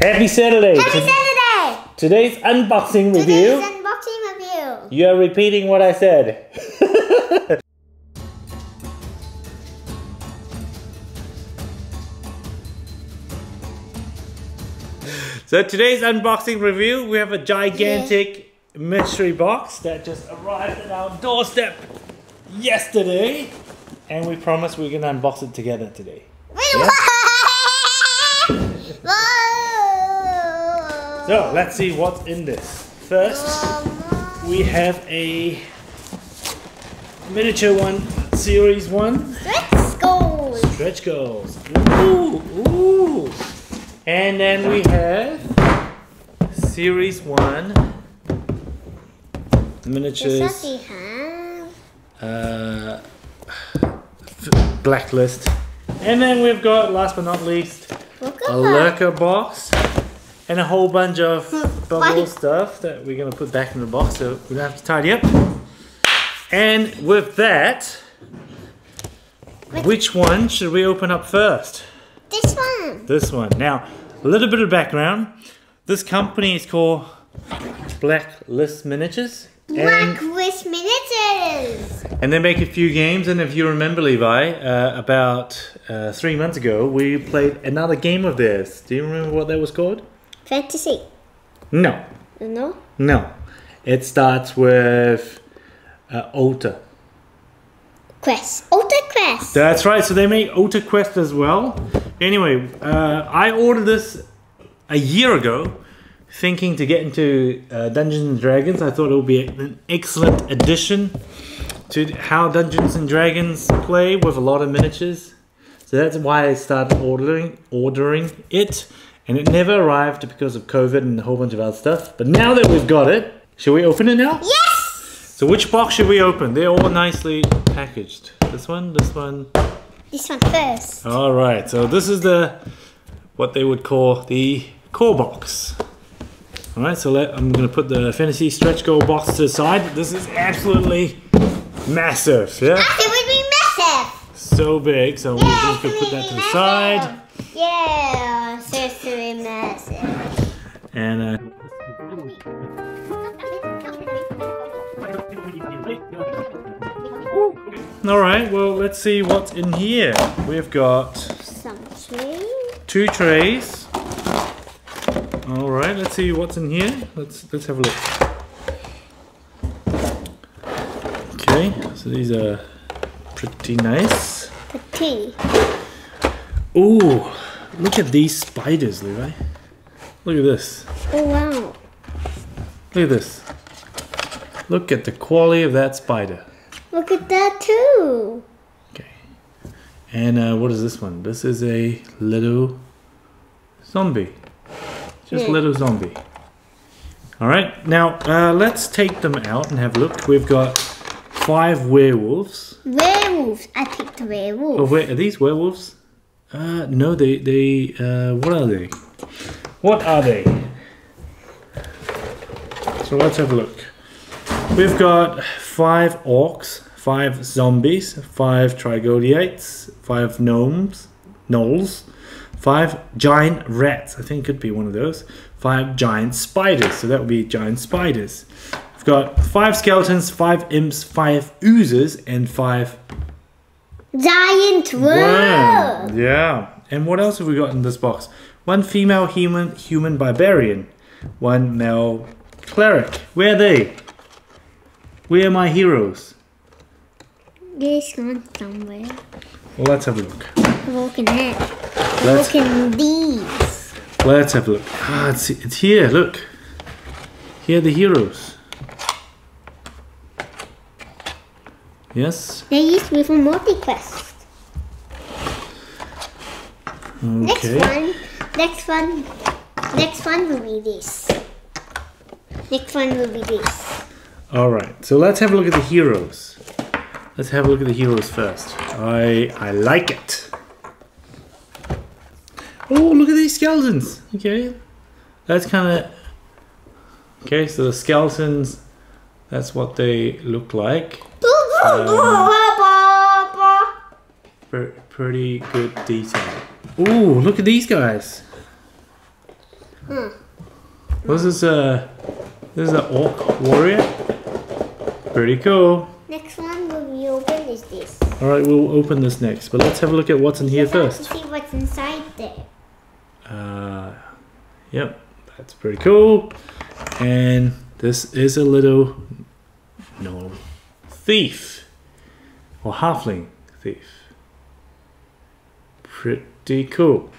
Happy Saturday! Happy Saturday! Today's unboxing review. You're repeating what I said. So today's unboxing review, we have a gigantic mystery box that just arrived at our doorstep yesterday. And we promise we're going to unbox it together today. Yeah? So let's see what's in this. First, we have a miniature one, series one. Stretch goals. Stretch goals. Ooh, ooh. And then we have series one miniatures. Blacklist. And then we've got, last but not least, a lurker box and a whole bunch of bubble stuff that we're gonna put back in the box, so we don't have to tidy up. And with that, which one should we open up first? This one. This one. Now, a little bit of background. This company is called Blacklist Miniatures. Blacklist Miniatures! And they make a few games, and if you remember, Levi, about 3 months ago, we played another game of theirs. Do you remember what that was called? Fantasy. No. No? No. It starts with Altar. Quest. Altar Quest! That's right, so they make Altar Quest as well. Anyway, I ordered this a year ago, thinking to get into Dungeons & Dragons. I thought it would be an excellent addition to how Dungeons & Dragons play with a lot of miniatures. So that's why I started ordering it. And it never arrived because of COVID and a whole bunch of other stuff. But now that we've got it, should we open it now? Yes! So which box should we open? They're all nicely packaged. This one, this one. This one first. All right, so this is the, what they would call the core box. Alright, so I'm going to put the fantasy stretch goal box to the side. This is absolutely massive, yeah? It would be massive! So big, so yeah, we're just going to put that to the side. Yeah, seriously massive. And, alright, well, let's see what's in here. We've got two trays. All right, let's see what's in here. Let's have a look. Okay, so these are pretty nice. Pretty. Ooh, look at these spiders, Levi. Look at this. Oh wow. Look at this. Look at the quality of that spider. Look at that too. Okay. And what is this one? This is a little zombie. Just a little zombie. Alright, now let's take them out and have a look. We've got 5 werewolves. Werewolves! I picked a werewolf. Oh wait, are these werewolves? No, they what are they? What are they? So let's have a look. We've got 5 orcs, 5 zombies, 5 trigoliates, 5 gnomes, gnolls, 5 giant rats, I think it could be one of those. 5 giant spiders, so that would be giant spiders. We've got 5 skeletons, 5 imps, 5 oozes, and 5 giant worms. Yeah. And what else have we got in this box? 1 female human barbarian, 1 male cleric. Where are they? Where are my heroes? They're gone somewhere. Well, let's have a look. Walking out. Let's look at these. Let's have a look. Ah, it's here, look. Here are the heroes. Yes? They used to be from MultiQuest. Okay. Next one will be this. Next one will be this. Alright, so let's have a look at the heroes. Let's have a look at the heroes first. I like it. Oh, look at these skeletons. Okay, that's kind of okay. So the skeletons, that's what they look like. Pretty good detail. Oh, look at these guys. Hmm. This is a... This is an orc warrior. Pretty cool. Next one will we open is this. Alright, we'll open this next. But let's have a look at what's in here first. Let's see what's inside there. Yep. That's pretty cool. And this is a little... No. Thief. Or halfling thief. Pretty cool.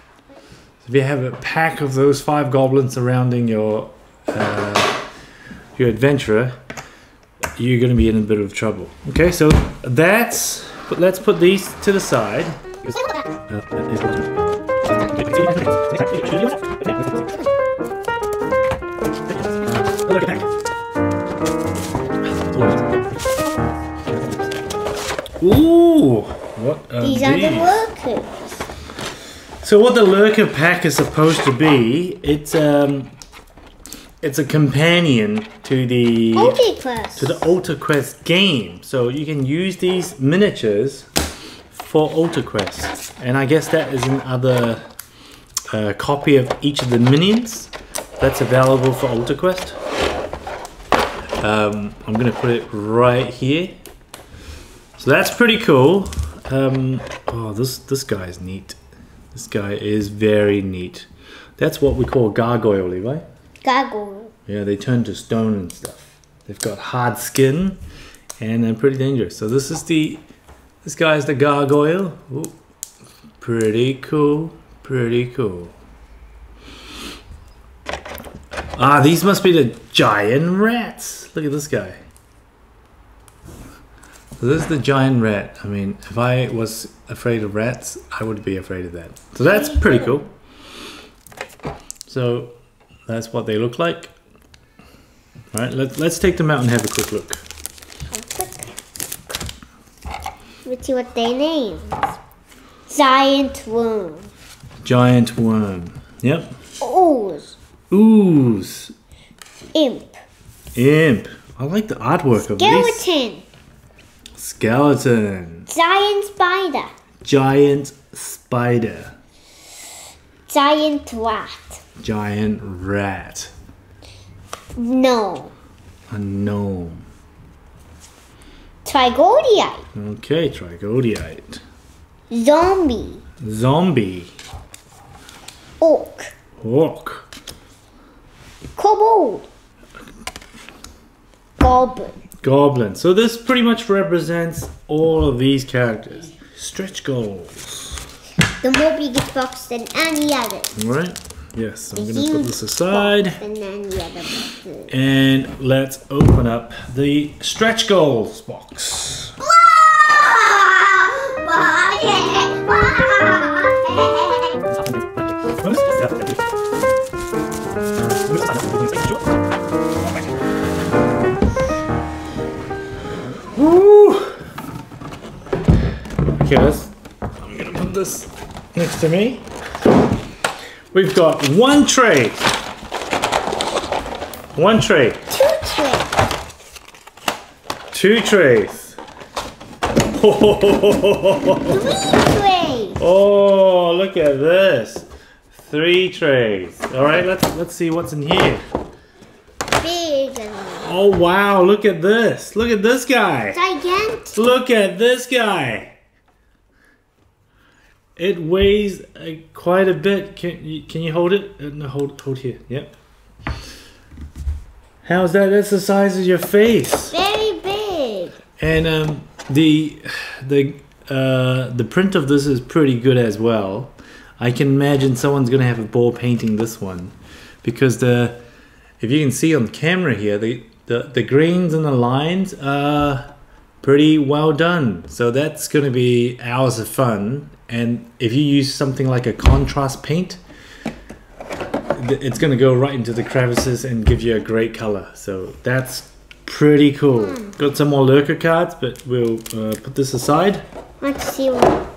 So if you have a pack of those 5 goblins surrounding your adventurer, you're going to be in a bit of trouble. Okay, so that's... But let's put these to the side. Ooh! What are these? These are the workers. So what the lurker pack is supposed to be, it's a companion to the Altar Quest game. So you can use these miniatures for Altar Quest, and I guess that is another copy of each of the minions that's available for Altar Quest. I'm gonna put it right here. So that's pretty cool. Oh, this guy is neat. This guy is very neat. That's what we call gargoyle, right? Gargoyle. Yeah, they turn to stone and stuff. They've got hard skin, and they're pretty dangerous. So this is the... This guy is the gargoyle. Ooh, pretty cool. Pretty cool. Ah, these must be the giant rats. Look at this guy. So this is the giant rat. I mean, if I was afraid of rats, I would be afraid of that. So that's pretty cool. So that's what they look like. All right, let's take them out and have a quick look. Let's see what their names. Giant worm. Giant worm. Yep. Ooze. Ooze. Imp. Imp. I like the artwork of this. Skeleton. Skeleton. Giant spider. Giant spider. Giant rat. Giant rat. Gnome. A gnome. Trigoliite. Okay, Trigoliite. Zombie. Zombie. Orc. Orc. Kobold. Goblin. Goblin. So this pretty much represents all of these characters. Stretch goals. The more biggest box than any other. Alright. Yes, I'm going to put this aside. And let's open up the stretch goals box. Okay, I'm gonna put this next to me. We've got one tray. One tray. Two trays. Two trays. Three trays. Oh, look at this. 3 trays. Alright, let's see what's in here. Big. Oh wow, look at this. Look at this guy. Gigantic. Look at this guy. It weighs quite a bit. Can you hold it? No, hold here. Yep. How's that? That's the size of your face. Very big. And the print of this is pretty good as well. I can imagine someone's gonna have a ball painting this one, because if you can see on camera here, the grains and the lines are pretty well done. So that's gonna be hours of fun. And if you use something like a contrast paint, it's going to go right into the crevices and give you a great color. So that's pretty cool. Mm. Got some more lurker cards, but we'll put this aside. Let's see what...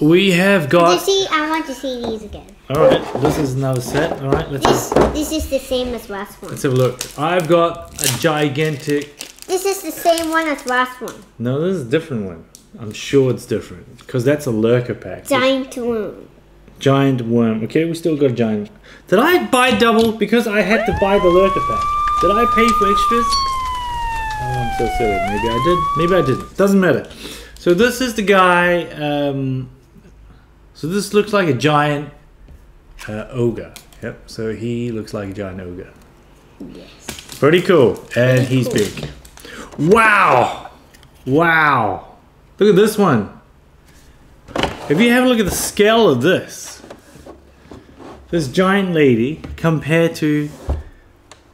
We have got... I want to see these again. Alright, this is another set. Alright, this is the same as last one. Let's have a look. I've got a gigantic... This is the same one as last one. No, this is a different one. I'm sure it's different, because that's a lurker pack. Giant worm. Giant worm. Okay, we still got giant. Did I buy double because I had to buy the lurker pack? Did I pay for extras? Oh, I'm so silly. Maybe I did. Maybe I didn't. Doesn't matter. So this is the guy. So this looks like a giant ogre. Yep. So he looks like a giant ogre. Yes. Pretty cool. And he's big. Wow. Wow. Look at this one. If you have a look at the scale of this, this giant lady compared to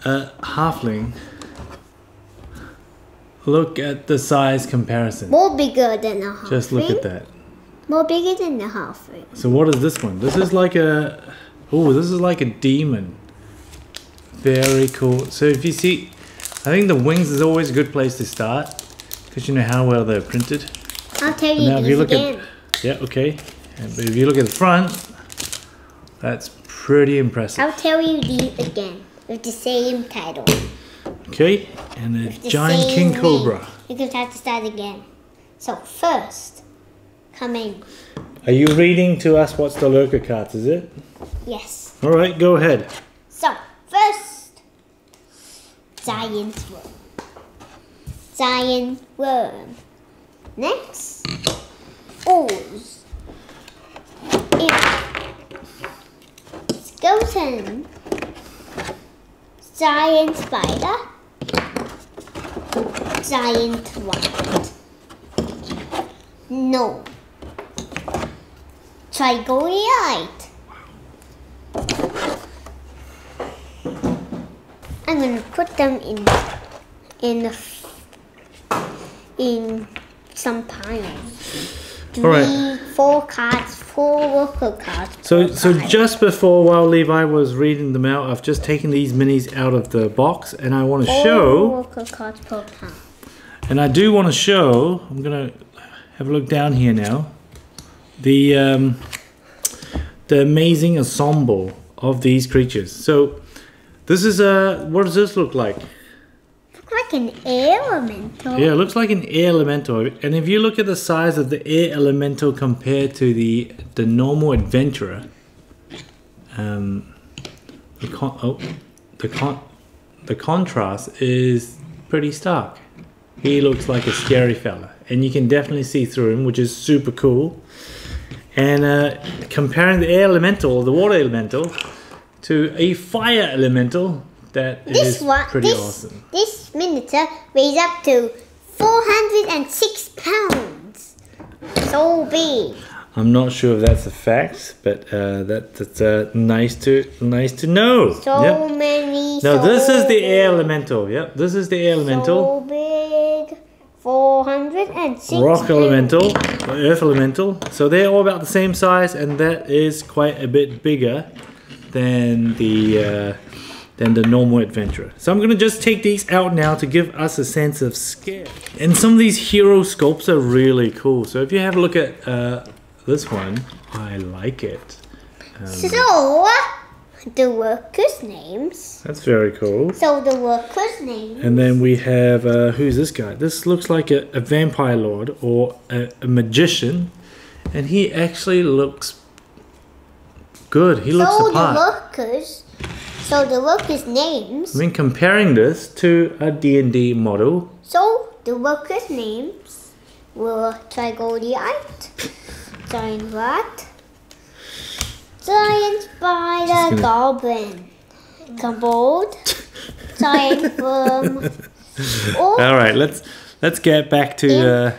a halfling, look at the size comparison. More bigger than a halfling. Just look at that. More bigger than the halfling. So what is this one? This is like a, oh, this is like a demon. Very cool. So if you see, I think the wings is always a good place to start because you know how well they're printed. I'll tell you this again. Yeah, okay. But if you look at the front, that's pretty impressive. I'll tell you these again with the same title. Okay, and the giant king cobra. You're going to have to start again. So first, come in. Are you reading to us what's the lurker cards, is it? Yes. All right, go ahead. So first, giant worm. Giant worm. Next. Oars, skeleton, giant spider, giant rat, no, trigoliite. I'm gonna put them in some piles. All right. Four lurker cards. So just before, while Levi was reading them out, I've just taken these minis out of the box, and I want to show. Four lurker cards per pack. And I do want to show. I'm gonna have a look down here now. The amazing ensemble of these creatures. So this is a. What does this look like? Like an air elemental. Yeah, it looks like an air elemental. And if you look at the size of the air elemental compared to the normal adventurer, the contrast is pretty stark. He looks like a scary fella, and you can definitely see through him, which is super cool. And comparing the air elemental, the water elemental, to a fire elemental. That this is pretty awesome. This miniature weighs up to 406 pounds. So big. I'm not sure if that's a fact, but that's nice to know. So yep. Many. No, so this is the air elemental. Yep, this is the air elemental. So big. 406. Rock elemental, earth elemental. So they're all about the same size, and that is quite a bit bigger than the normal adventurer. So I'm gonna just take these out now to give us a sense of scale. And some of these hero sculpts are really cool. So if you have a look at this one, I like it. So, the workers' names. That's very cool. So the workers' names. And then we have, who's this guy? This looks like a vampire lord or a magician. And he actually looks good. He looks the part. So the workers' names. I mean, comparing this to a D&D model. So the workers' names were trigoliite, giant rat, giant spider goblin, kobold, giant worm. All right, let's get back to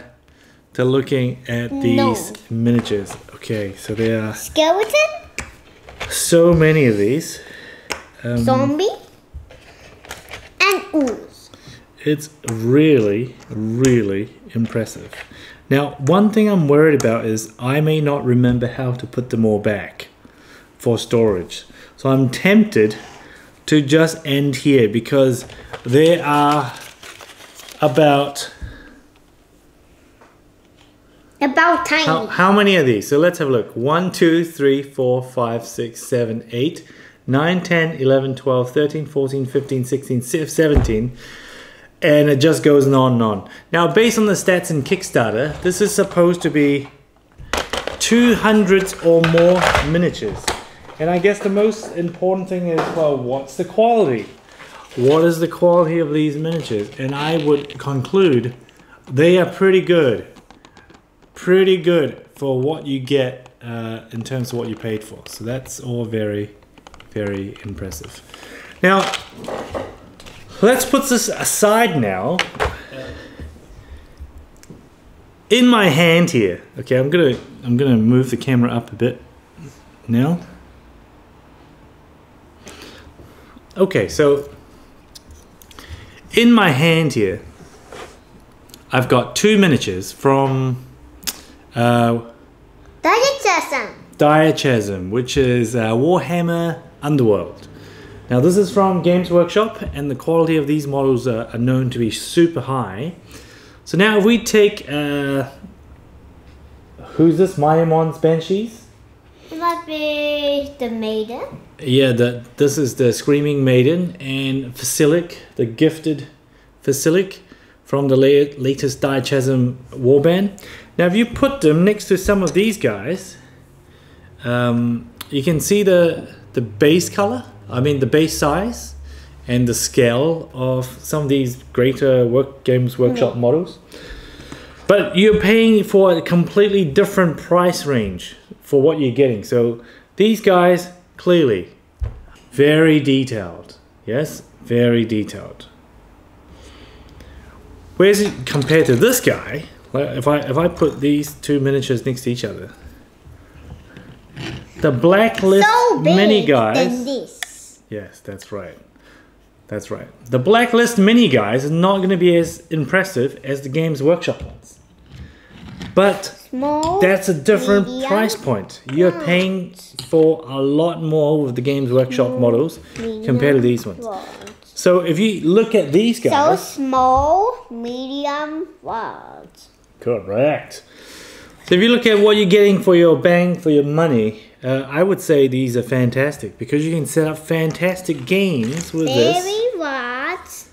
looking at these miniatures. Okay, so they are skeleton. So many of these. Zombie and ooze. It's really, really impressive. Now, one thing I'm worried about is I may not remember how to put them all back for storage. So I'm tempted to just end here because there are about tiny. How many are these? So let's have a look. 1, 2, 3, 4, 5, 6, 7, 8. 9, 10, 11, 12, 13, 14, 15, 16, 17, and it just goes on and on. Now, based on the stats in Kickstarter, this is supposed to be 200 or more miniatures. And I guess the most important thing is, well, what's the quality? What is the quality of these miniatures? And I would conclude they are pretty good. Pretty good for what you get in terms of what you paid for. So that's all very, very impressive. Now, let's put this aside now. In my hand here, okay, I'm gonna move the camera up a bit now. Okay, so in my hand here, I've got two miniatures from Direchasm, which is Warhammer Underworld. Now this is from Games Workshop, and the quality of these models are known to be super high. So now if we take, who's this? Maimon's Banshees? It might be the Maiden. Yeah, this is the Screaming Maiden, and Facilic, the Gifted Facilic, from the latest Direchasm warband. Now if you put them next to some of these guys, you can see the base color, I mean the base size, and the scale of some of these greater Games Workshop models. But you're paying for a completely different price range for what you're getting. So these guys, clearly, very detailed. Yes, very detailed. Where's it compared to this guy? Like if I put these two miniatures next to each other. The Blacklist mini guys. Than this. Yes, that's right. That's right. The Blacklist mini guys are not going to be as impressive as the Games Workshop ones. But that's a different price point. You're paying for a lot more with the Games Workshop models compared to these ones. So if you look at these guys. So small, medium, large. Correct. So if you look at what you're getting for your bang for your money, I would say these are fantastic because you can set up fantastic games with this. Very large,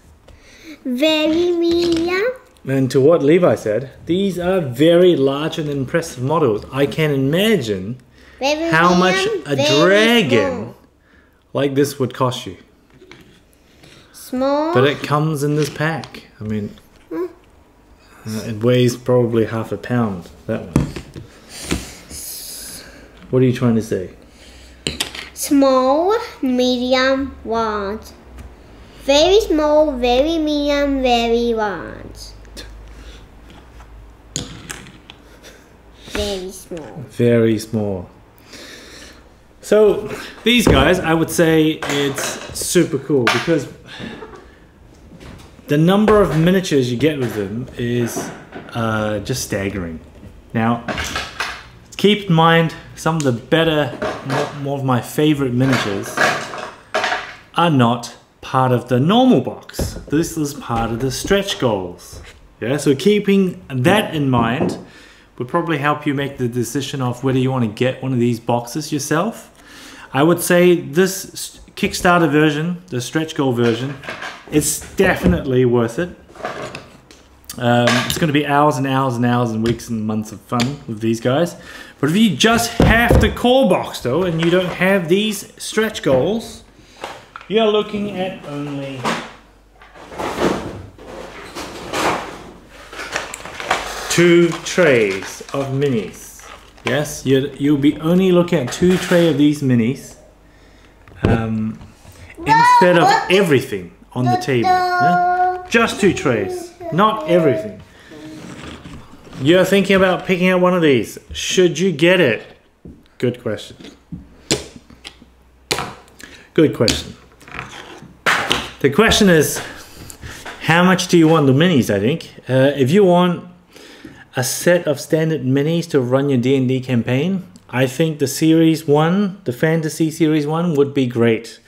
very medium. And to what Levi said, these are very large and impressive models. I can imagine how much a dragon like this would cost you. Small. But it comes in this pack. I mean, it weighs probably half a pound, that one. What are you trying to say? Small, medium, large. Very small, very medium, very large. Very small. Very small. So these guys, I would say it's super cool because the number of miniatures you get with them is just staggering. Now, keep in mind, some of the better, more of my favorite miniatures are not part of the normal box. This is part of the stretch goals. Yeah, so keeping that in mind would probably help you make the decision of whether you want to get one of these boxes yourself. I would say this Kickstarter version, the stretch goal version, it's definitely worth it. It's going to be hours and hours and hours and weeks and months of fun with these guys. But if you just have the core box though, and you don't have these stretch goals, you're looking at only two trays of minis. Yes, you'll be only looking at two trays of these minis instead of everything on the table. Yeah? Just two trays. Not everything. You're thinking about picking up one of these. Should you get it? Good question. Good question. The question is, how much do you want the minis, I think? If you want a set of standard minis to run your D&D campaign, I think the Series 1, the Fantasy Series 1 would be great.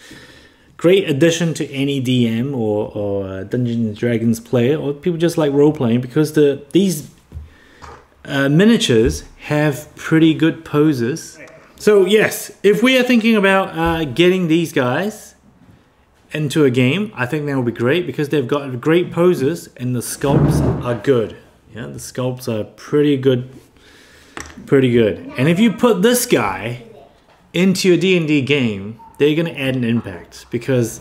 Great addition to any DM or Dungeons & Dragons player or people just like role-playing, because these miniatures have pretty good poses. So yes, if we are thinking about getting these guys into a game, I think that will be great because they've got great poses and the sculpts are good. Yeah, the sculpts are pretty good pretty good. And if you put this guy into a D&D game, they're gonna add an impact, because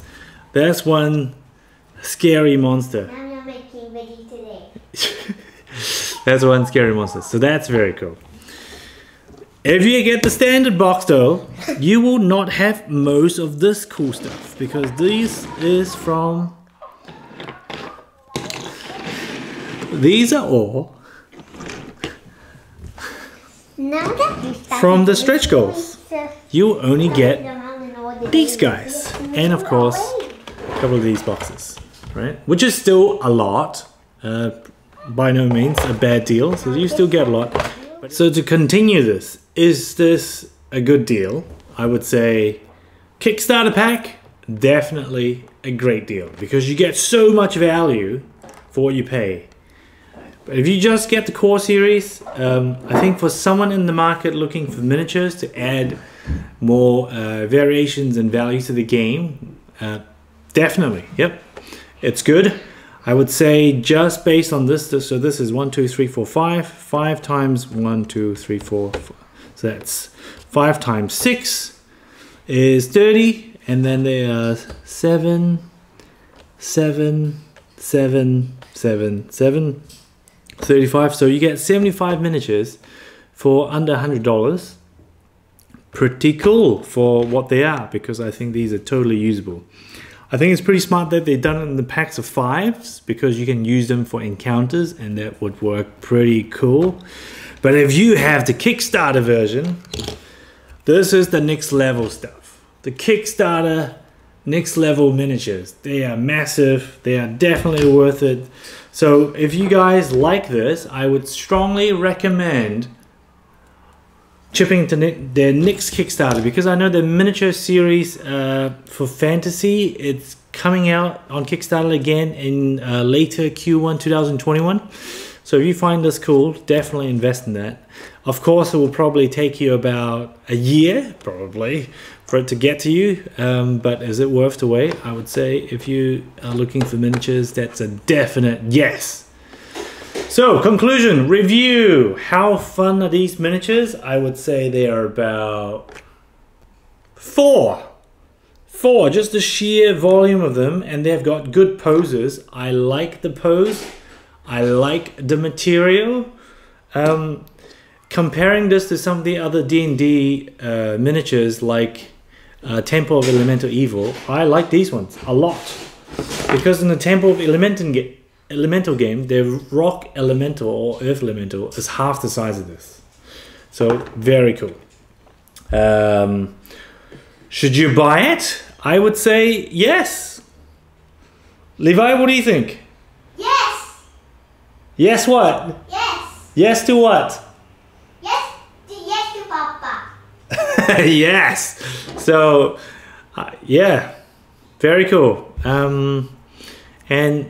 that's one scary monster. I'm not making video today. That's one scary monster, so that's very cool. If you get the standard box though, you will not have most of this cool stuff, because these is from... These are all from the stretch goals. You only get these guys, and of course a couple of these boxes, right? Which is still a lot, by no means a bad deal, so you still get a lot. So to continue this, is this a good deal? I would say Kickstarter pack, definitely a great deal, because you get so much value for what you pay. But if you just get the core series, I think for someone in the market looking for miniatures to add more variations and value to the game, definitely, yep, it's good. I would say just based on this, so this is 1, 2, 3, 4, 5. 5 times 1, 2, 3, 4, 5. So that's 5 times 6 is 30. And then there are 7, 7, 7, 7, 7, 35. So you get 75 miniatures for under $100. Pretty cool for what they are, because I think these are totally usable. I think it's pretty smart that they've done it in the packs of 5s, because you can use them for encounters and that would work pretty cool. But if you have the Kickstarter version, this is the next level stuff. The Kickstarter next level miniatures. They are massive. They are definitely worth it. So if you guys like this, I would strongly recommend chipping to their next Kickstarter, because I know the miniature series for fantasy, it's coming out on Kickstarter again in later Q1 2021. So if you find this cool, definitely invest in that. Of course, it will probably take you about a year, probably, for it to get to you. But is it worth the wait? I would say if you are looking for miniatures, that's a definite yes. So, conclusion, review. How fun are these miniatures? I would say they are about 4. Just the sheer volume of them, and they've got good poses. I like the pose. I like the material. Comparing this to some of the other D&D miniatures, like Temple of Elemental Evil, I like these ones a lot, because in the Temple of Elemental game, their rock elemental or earth elemental is half the size of this. So very cool. Should you buy it? I would say yes. Levi, what do you think? Yes. Yes what? Yes. Yes to what? Yes to, yes to Papa. Yes. So yeah, very cool. And